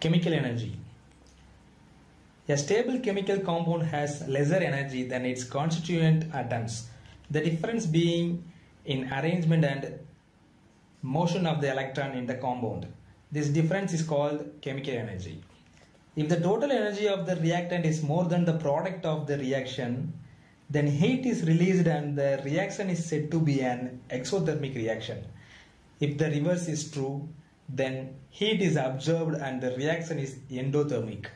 Chemical energy. A stable chemical compound has lesser energy than its constituent atoms, the difference being in arrangement and motion of the electron in the compound. This difference is called chemical energy. If the total energy of the reactant is more than the product of the reaction, then heat is released and the reaction is said to be an exothermic reaction. If the reverse is true, then heat is absorbed and the reaction is endothermic.